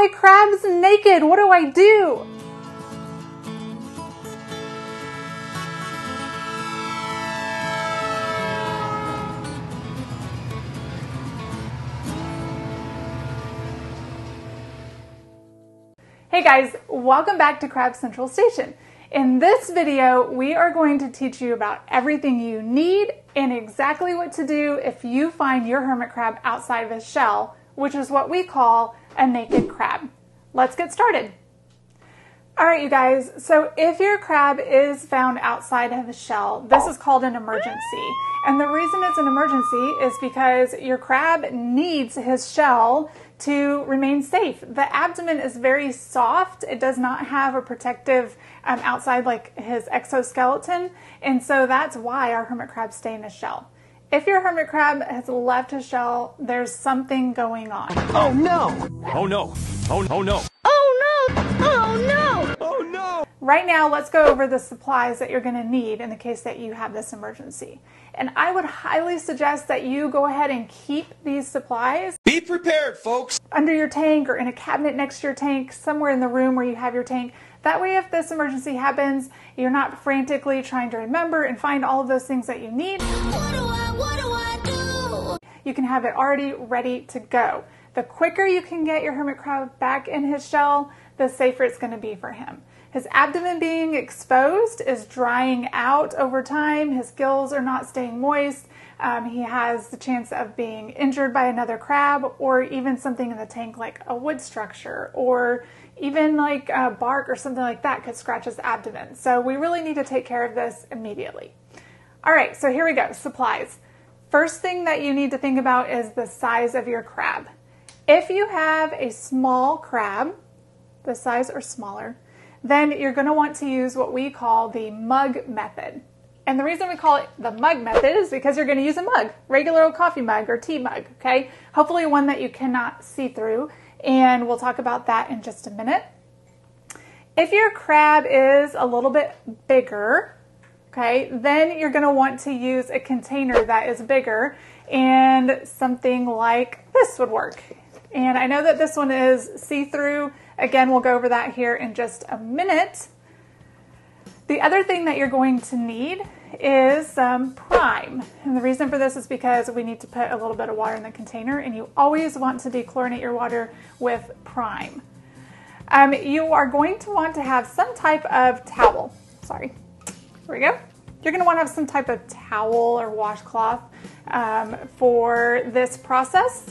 My crab's naked. What do I do? Hey guys, welcome back to Crab Central Station. In this video, we are going to teach you about everything you need and exactly what to do if you find your hermit crab outside of his shell, which is what we call a naked crab. Let's get started. All right, you guys, so if your crab is found outside of his shell, this is called an emergency. And the reason it's an emergency is because your crab needs his shell to remain safe. The abdomen is very soft. It does not have a protective outside like his exoskeleton. And so that's why our hermit crabs stay in a shell. If your hermit crab has left his shell, there's something going on. Oh no! Oh no! Oh no! Oh no! Oh no! Oh no! Oh no! Right now, let's go over the supplies that you're gonna need in the case that you have this emergency. And I would highly suggest that you go ahead and keep these supplies. Be prepared, folks! Under your tank or in a cabinet next to your tank, somewhere in the room where you have your tank. That way, if this emergency happens, you're not frantically trying to remember and find all of those things that you need. What do I do? You can have it already ready to go. The quicker you can get your hermit crab back in his shell, the safer it's going to be for him. His abdomen being exposed is drying out over time. His gills are not staying moist. He has the chance of being injured by another crab or even something in the tank like a wood structure or even like bark or something like that could scratch his abdomen. So we really need to take care of this immediately. All right, so here we go, supplies. First thing that you need to think about is the size of your crab. If you have a small crab, the size or smaller, then you're going to want to use what we call the mug method. And the reason we call it the mug method is because you're going to use a mug, regular old coffee mug or tea mug, okay? Hopefully one that you cannot see through, and we'll talk about that in just a minute. If your crab is a little bit bigger, okay, then you're going to want to use a container that is bigger, and something like this would work. And I know that this one is see-through. Again, we'll go over that here in just a minute. The other thing that you're going to need is some prime. And the reason for this is because we need to put a little bit of water in the container, and you always want to dechlorinate your water with prime. You are going to want to have some type of towel. Sorry, here we go. You're going to want to have some type of towel or washcloth for this process.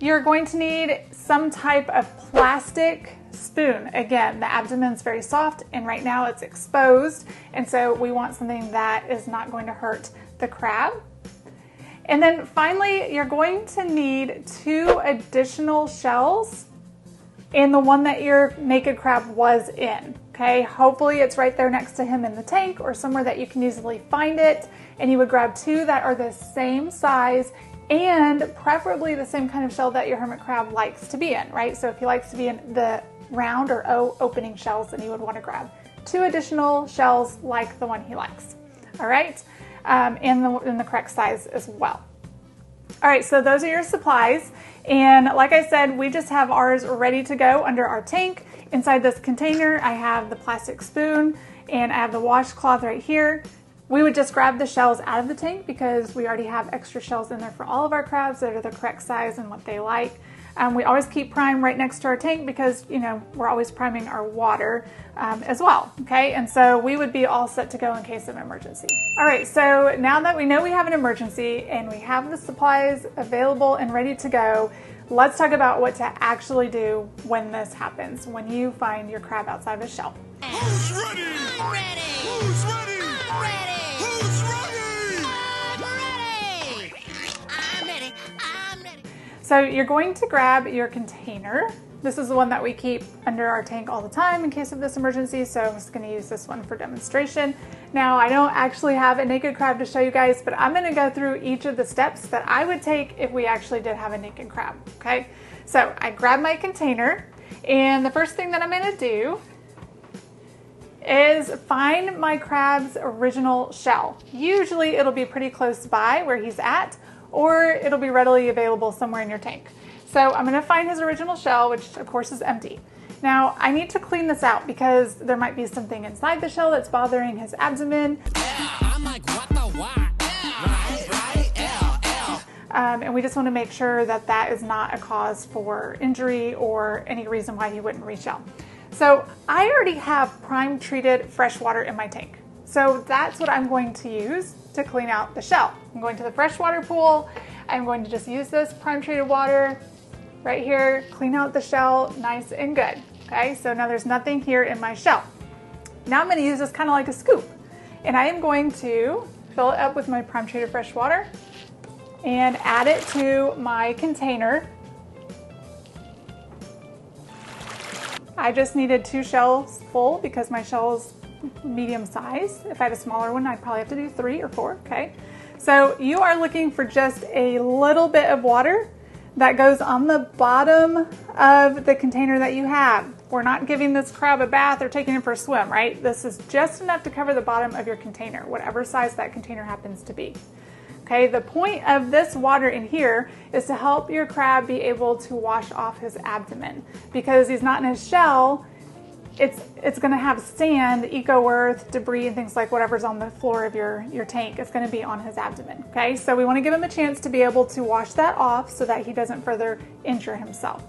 You're going to need some type of plastic spoon. Again, the abdomen's very soft and right now it's exposed, and so we want something that is not going to hurt the crab. And then finally, you're going to need two additional shells in the one that your naked crab was in, okay? Hopefully it's right there next to him in the tank or somewhere that you can easily find it, and you would grab two that are the same size and preferably the same kind of shell that your hermit crab likes to be in, right? So if he likes to be in the round or O opening shells, then you would want to grab two additional shells like the one he likes, all right? And in the correct size as well. All right, so those are your supplies. And like I said, we just have ours ready to go under our tank. Inside this container, I have the plastic spoon and I have the washcloth right here. We would just grab the shells out of the tank because we already have extra shells in there for all of our crabs that are the correct size and what they like. We always keep prime right next to our tank because, you know, we're always priming our water as well, okay? And so we would be all set to go in case of an emergency. All right, so now that we know we have an emergency and we have the supplies available and ready to go, let's talk about what to actually do when this happens, when you find your crab outside of his shell. Who's ready? I'm ready. Who's ready? I'm ready. So you're going to grab your container. This is the one that we keep under our tank all the time in case of this emergency, so I'm just gonna use this one for demonstration. Now, I don't actually have a naked crab to show you guys, but I'm gonna go through each of the steps that I would take if we actually did have a naked crab, okay? So I grab my container, and the first thing that I'm gonna do is find my crab's original shell. Usually it'll be pretty close by where he's at, or it'll be readily available somewhere in your tank. So I'm gonna find his original shell, which of course is empty. Now I need to clean this out because there might be something inside the shell that's bothering his abdomen. And we just want to make sure that that is not a cause for injury or any reason why he wouldn't reshell. So I already have prime treated fresh water in my tank. So that's what I'm going to use to clean out the shell. I'm going to the freshwater pool. I'm going to just use this prime treated water right here, clean out the shell nice and good. Okay, so now there's nothing here in my shell. Now I'm going to use this kind of like a scoop, and I am going to fill it up with my prime treated fresh water and add it to my container. I just needed 2 shells full because my shell's medium size. If I had a smaller one, I'd probably have to do 3 or 4, okay? So you are looking for just a little bit of water that goes on the bottom of the container that you have. We're not giving this crab a bath or taking him for a swim, right? This is just enough to cover the bottom of your container, whatever size that container happens to be. Okay, the point of this water in here is to help your crab be able to wash off his abdomen. Because he's not in his shell, it's gonna have sand, eco-earth, debris, and things like whatever's on the floor of your tank. It's gonna be on his abdomen, okay? So we wanna give him a chance to be able to wash that off so that he doesn't further injure himself.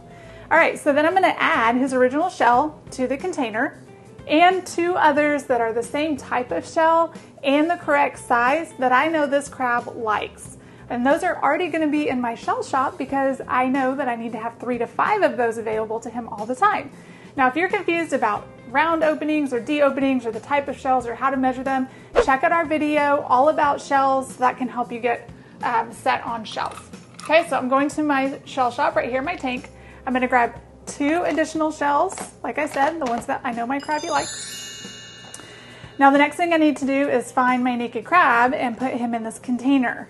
All right, so then I'm gonna add his original shell to the container and 2 others that are the same type of shell and the correct size that I know this crab likes. And those are already going to be in my shell shop because I know that I need to have 3 to 5 of those available to him all the time. Now, if you're confused about round openings or D openings or the type of shells or how to measure them, check out our video all about shells that can help you get set on shells. Okay, so I'm going to my shell shop right here in my tank. I'm going to grab 2 additional shells, like I said, the ones that I know my crabby likes. Now the next thing I need to do is find my naked crab and put him in this container.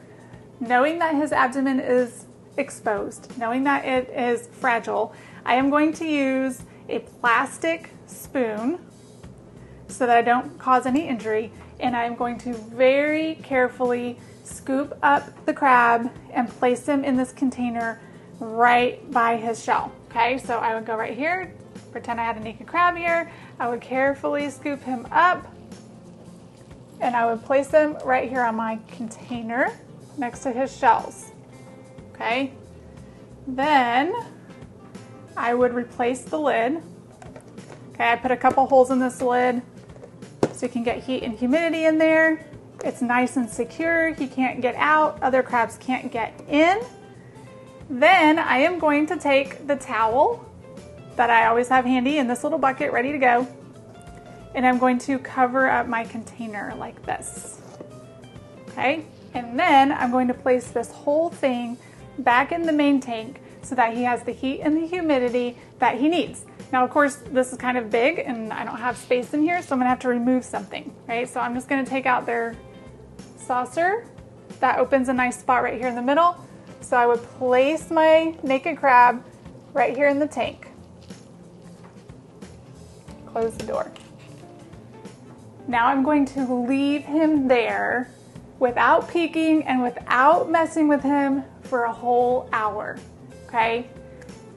Knowing that his abdomen is exposed, knowing that it is fragile, I am going to use a plastic spoon so that I don't cause any injury, and I am going to very carefully scoop up the crab and place him in this container right by his shell. Okay, so I would go right here, pretend I had a naked crab here, I would carefully scoop him up, and I would place them right here on my container next to his shells, okay? Then I would replace the lid. Okay, I put a couple holes in this lid so you can get heat and humidity in there. It's nice and secure, he can't get out, other crabs can't get in. Then I am going to take the towel that I always have handy in this little bucket ready to go, and I'm going to cover up my container like this, okay? And then I'm going to place this whole thing back in the main tank so that he has the heat and the humidity that he needs. Now, of course, this is kind of big and I don't have space in here, so I'm gonna have to remove something, right? So I'm just gonna take out their saucer. That opens a nice spot right here in the middle. So I would place my naked crab right here in the tank. Close the door. Now I'm going to leave him there without peeking and without messing with him for a whole hour, okay?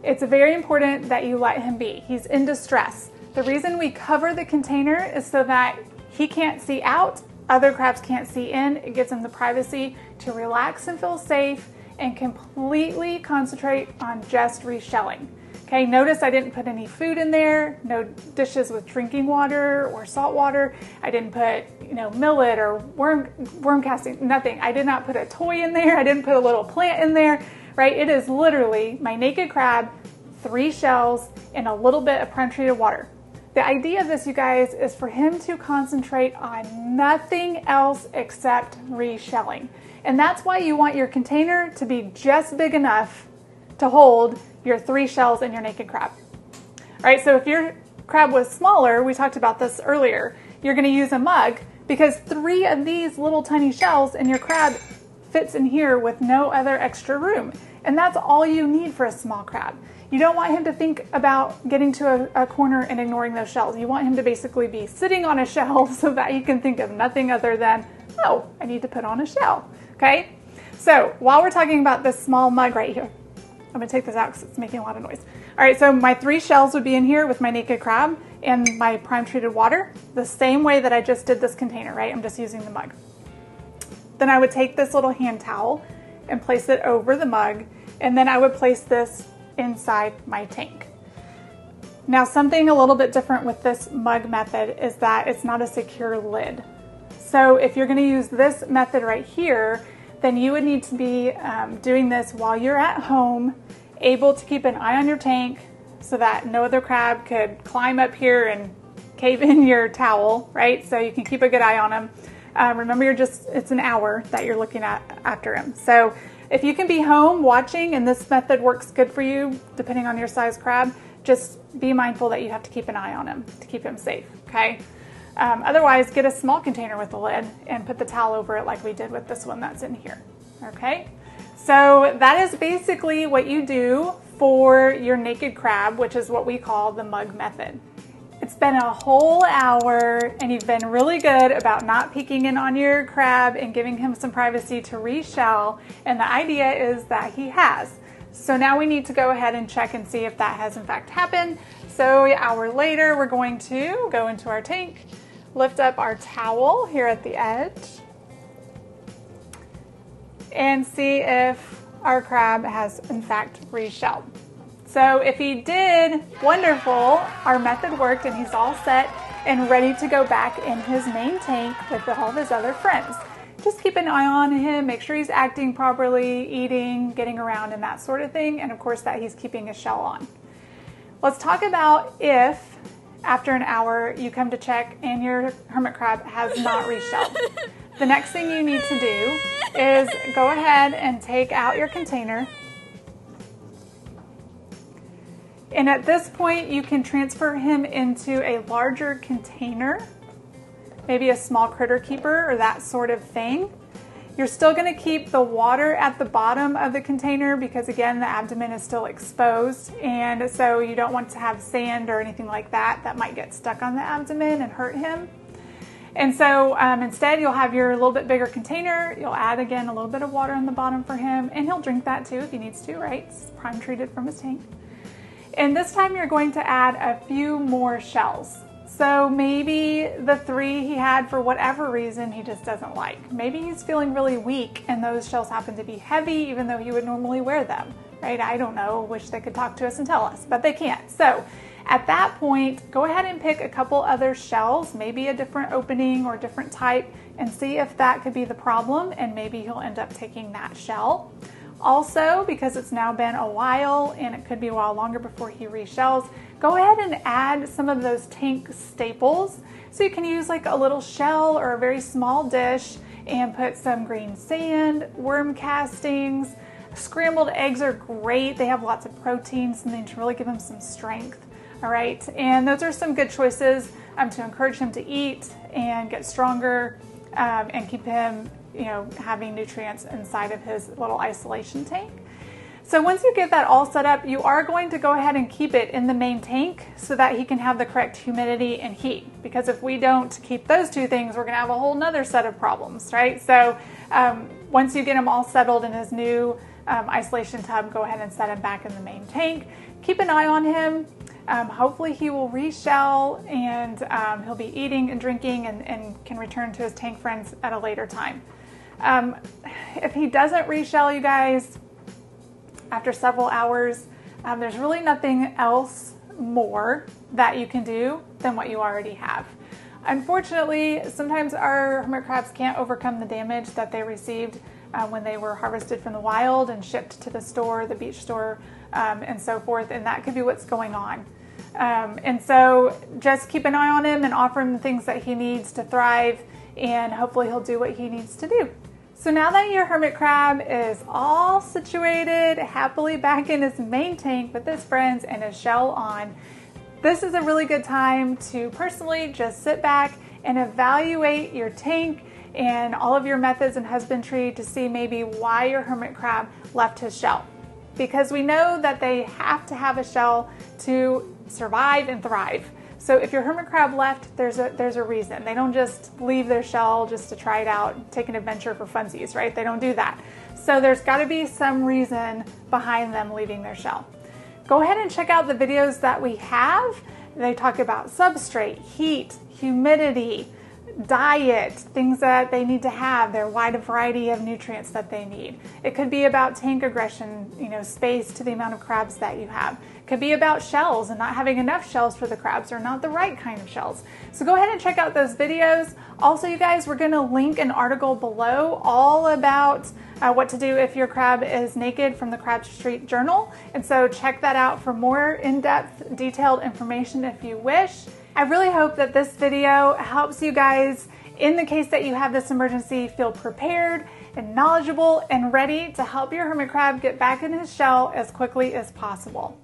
It's very important that you let him be. He's in distress. The reason we cover the container is so that he can't see out, other crabs can't see in. It gives him the privacy to relax and feel safe and completely concentrate on just reshelling. Okay, notice I didn't put any food in there, no dishes with drinking water or salt water. I didn't put, you know, millet or worm casting, nothing. I did not put a toy in there. I didn't put a little plant in there, right? It is literally my naked crab, 3 shells, and a little bit of prime treated water. The idea of this, you guys, is for him to concentrate on nothing else except reshelling. And that's why you want your container to be just big enough to hold your 3 shells and your naked crab. All right, so if your crab was smaller, we talked about this earlier, you're gonna use a mug because 3 of these little tiny shells and your crab fits in here with no other extra room. And that's all you need for a small crab. You don't want him to think about getting to a corner and ignoring those shells. You want him to basically be sitting on a shell so that he can think of nothing other than, oh, I need to put on a shell, okay? So while we're talking about this small mug right here, I'm gonna take this out because it's making a lot of noise. All right, so my three shells would be in here with my naked crab and my prime treated water, the same way that I just did this container, right? I'm just using the mug. Then I would take this little hand towel and place it over the mug, and then I would place this inside my tank. Now, something a little bit different with this mug method is that it's not a secure lid. So if you're gonna use this method right here, then you would need to be doing this while you're at home, able to keep an eye on your tank so that no other crab could climb up here and cave in your towel, right? So you can keep a good eye on them. Remember, it's an hour that you're looking after them. So if you can be home watching and this method works good for you, depending on your size crab, just be mindful that you have to keep an eye on them to keep them safe, okay? Otherwise, get a small container with a lid and put the towel over it like we did with this one that's in here, okay? So that is basically what you do for your naked crab, which is what we call the mug method. It's been a whole hour and you've been really good about not peeking in on your crab and giving him some privacy to reshell, and the idea is that he has. So now we need to go ahead and check and see if that has in fact happened. So an hour later, we're going to go into our tank, lift up our towel here at the edge, and see if our crab has in fact reshelled. So if he did, wonderful, our method worked and he's all set and ready to go back in his main tank with all of his other friends. Just keep an eye on him, make sure he's acting properly, eating, getting around and that sort of thing, and of course that he's keeping his shell on. Let's talk about if after an hour you come to check and your hermit crab has not reshelled. The next thing you need to do is go ahead and take out your container. And at this point you can transfer him into a larger container, maybe a small critter keeper or that sort of thing. You're still gonna keep the water at the bottom of the container because again, the abdomen is still exposed, and so you don't want to have sand or anything like that that might get stuck on the abdomen and hurt him. And so instead you'll have your little bit bigger container, you'll add again a little bit of water on the bottom for him, and he'll drink that too if he needs to, right? It's prime treated from his tank. And this time you're going to add a few more shells. So maybe the three he had, for whatever reason, he just doesn't like. Maybe he's feeling really weak and those shells happen to be heavy even though he would normally wear them, right? I don't know, wish they could talk to us and tell us, but they can't. So at that point, go ahead and pick a couple other shells, maybe a different opening or different type, and see if that could be the problem, and maybe he'll end up taking that shell. Also, because it's now been a while and it could be a while longer before he reshells, go ahead and add some of those tank staples. So you can use like a little shell or a very small dish and put some green sand, worm castings. Scrambled eggs are great. They have lots of protein, something to really give them some strength. All right, and those are some good choices to encourage him to eat and get stronger and keep him, you know, having nutrients inside of his little isolation tank. So once you get that all set up, you are going to go ahead and keep it in the main tank so that he can have the correct humidity and heat. Because if we don't keep those two things, we're gonna have a whole nother set of problems, right? So once you get him all settled in his new isolation tub, go ahead and set him back in the main tank. Keep an eye on him. Hopefully he will reshell and he'll be eating and drinking and can return to his tank friends at a later time. If he doesn't reshell, you guys, after several hours, there's really nothing else more that you can do than what you already have. Unfortunately, sometimes our hermit crabs can't overcome the damage that they received when they were harvested from the wild and shipped to the store, the beach store, and so forth, and that could be what's going on. And so just keep an eye on him and offer him the things that he needs to thrive, and hopefully he'll do what he needs to do. So now that your hermit crab is all situated, happily back in his main tank with his friends and his shell on, this is a really good time to personally just sit back and evaluate your tank and all of your methods and husbandry to see maybe why your hermit crab left his shell. Because we know that they have to have a shell to survive and thrive. So if your hermit crab left, there's a reason. They don't just leave their shell just to try it out, take an adventure for funsies, right? They don't do that. So there's gotta be some reason behind them leaving their shell. Go ahead and check out the videos that we have. They talk about substrate, heat, humidity, diet, things that they need to have, their wide variety of nutrients that they need. It could be about tank aggression, you know, space to the amount of crabs that you have. Could be about shells and not having enough shells for the crabs or not the right kind of shells. So go ahead and check out those videos. Also, you guys, we're going to link an article below all about what to do if your crab is naked from the Crab Street Journal. And so check that out for more in-depth, detailed information if you wish. I really hope that this video helps you guys in the case that you have this emergency feel prepared and knowledgeable and ready to help your hermit crab get back in his shell as quickly as possible.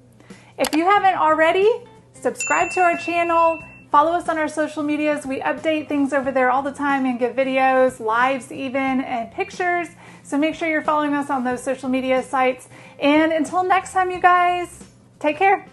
If you haven't already, subscribe to our channel, follow us on our social medias. We update things over there all the time and give videos, lives even, and pictures. So make sure you're following us on those social media sites. And until next time, you guys, take care.